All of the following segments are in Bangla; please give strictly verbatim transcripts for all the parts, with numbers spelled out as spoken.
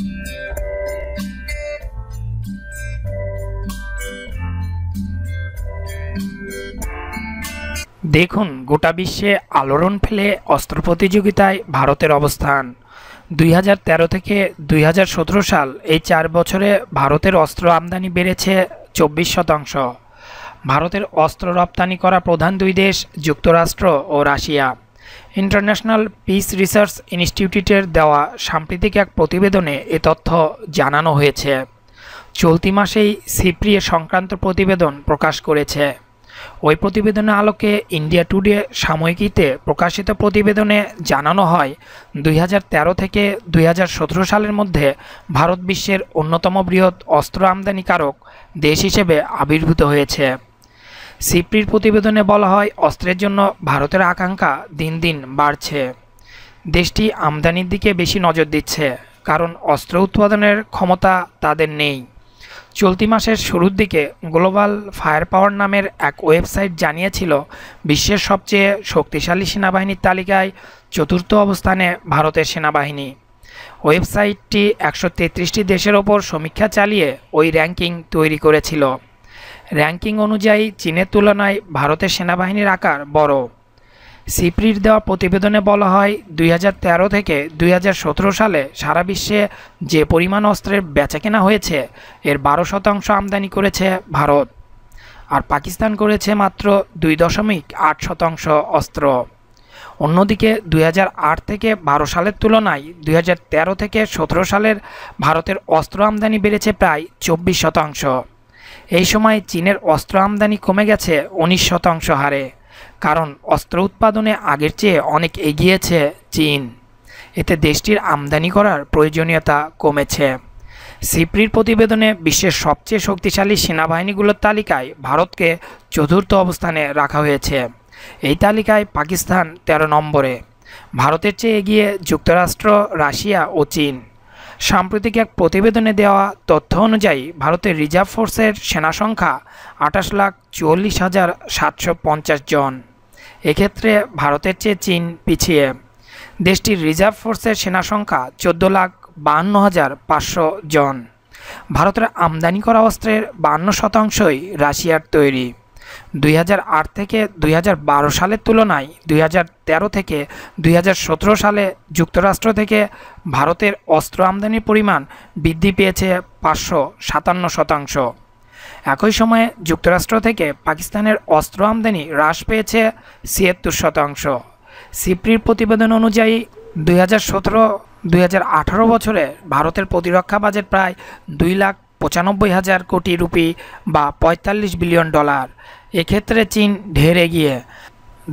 দেখুন, গোটা বিশ্বে আলোড়ন ফেলে অস্ত্র প্রতিযোগিতায় ভারতের অবস্থান। দুই হাজার তেরো থেকে দুই হাজার সতেরো সাল এই চার বছরে ভারতের অস্ত্র আমদানি বেড়েছে চব্বিশ শতাংশ। ভারতের অস্ত্র রপ্তানি করা প্রধান দুই দেশ যুক্তরাষ্ট্র ও রাশিয়া। ইন্টারন্যাশনাল পিস রিসার্চ ইনস্টিটিউটের দেওয়া সাম্প্রতিক এক প্রতিবেদনে এ তথ্য জানানো হয়েছে। চলতি মাসেই সিপ্রি সংক্রান্ত প্রতিবেদন প্রকাশ করেছে। ওই প্রতিবেদনের আলোকে ইন্ডিয়া টুডে সাময়িকীতে প্রকাশিত প্রতিবেদনে জানানো হয়, দুই হাজার তেরো থেকে দুই হাজার সতেরো সালের মধ্যে ভারত বিশ্বের অন্যতম বৃহৎ অস্ত্র আমদানিকারক দেশ হিসেবে আবির্ভূত হয়েছে। সিপ্রির প্রতিবেদনে বলা হয়, অস্ত্রের জন্য ভারতের আকাঙ্ক্ষা দিন দিন বাড়ছে। দেশটি আমদানির দিকে বেশি নজর দিচ্ছে, কারণ অস্ত্র উৎপাদনের ক্ষমতা তাদের নেই। চলতি মাসের শুরুর দিকে গ্লোবাল ফায়ার পাওয়ার নামের এক ওয়েবসাইট জানিয়েছিল, বিশ্বের সবচেয়ে শক্তিশালী সেনাবাহিনীর তালিকায় চতুর্থ অবস্থানে ভারতের সেনাবাহিনী। ওয়েবসাইটটি একশো তেত্রিশটি দেশের ওপর সমীক্ষা চালিয়ে ওই র্যাঙ্কিং তৈরি করেছিল। র্যাঙ্কিং অনুযায়ী চীনের তুলনায় ভারতের সেনাবাহিনীর আকার বড়। সিপ্রির দেওয়া প্রতিবেদনে বলা হয়, দুই হাজার তেরো থেকে দুই হাজার সতেরো সালে সারা বিশ্বে যে পরিমাণ অস্ত্রের বেচাকেনা হয়েছে, এর বারো শতাংশ আমদানি করেছে ভারত, আর পাকিস্তান করেছে মাত্র দুই দশমিক আট শতাংশ অস্ত্র। অন্যদিকে দুই হাজার আট থেকে বারো সালের তুলনায় দুই হাজার তেরো থেকে সতেরো সালের ভারতের অস্ত্র আমদানি বেড়েছে প্রায় চব্বিশ শতাংশ। এই সময় চীনের অস্ত্র আমদানি কমে গেছে উনিশ শতাংশ হারে, কারণ অস্ত্র উৎপাদনে আগের চেয়ে অনেক এগিয়েছে চীন। এতে দেশটির আমদানি করার প্রয়োজনীয়তা কমেছে। সিপ্রির প্রতিবেদনে বিশ্বের সবচেয়ে শক্তিশালী সেনাবাহিনীগুলোর তালিকায় ভারতকে চতুর্থ অবস্থানে রাখা হয়েছে। এই তালিকায় পাকিস্তান তেরো নম্বরে, ভারতের চেয়ে এগিয়ে যুক্তরাষ্ট্র, রাশিয়া ও চীন। সাম্প্রতিক এক প্রতিবেদনে দেওয়া তথ্য অনুযায়ী ভারতের রিজার্ভ ফোর্সের সেনা সংখ্যা আঠাশ লাখ চুয়াল্লিশ হাজার সাতশো পঞ্চাশ জন। এক্ষেত্রে ভারতের চেয়ে চীন পিছিয়ে। দেশটির রিজার্ভ ফোর্সের সেনা সংখ্যা চোদ্দো লাখ বাহান্ন হাজার পাঁচশো জন। ভারতের আমদানি করা অস্ত্রের বাহান্ন শতাংশই রাশিয়ার তৈরি। দুই হাজার আট থেকে দুই হাজার বারো সালের তুলনায় দুই হাজার তেরো থেকে দুই হাজার সতেরো সালে যুক্তরাষ্ট্র থেকে ভারতের অস্ত্র আমদানির পরিমাণ বৃদ্ধি পেয়েছে পাঁচশো সাতান্ন শতাংশ। একই সময়ে যুক্তরাষ্ট্র থেকে পাকিস্তানের অস্ত্র আমদানি হ্রাস পেয়েছে ছিয়াত্তর শতাংশ। সিপ্রির প্রতিবেদন অনুযায়ী দুই হাজার সতেরো দুই হাজার আঠারো বছরে ভারতের প্রতিরক্ষা বাজেট প্রায় দুই লাখ পঁচানব্বই হাজার কোটি রুপি বা পঁয়তাল্লিশ বিলিয়ন ডলার। এক্ষেত্রে চীন ঢের এগিয়ে।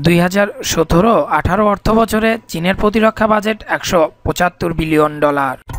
দুই হাজার সতেরো আঠারো অর্থবছরে চীনের প্রতিরক্ষা বাজেট একশো পঁচাত্তর বিলিয়ন ডলার।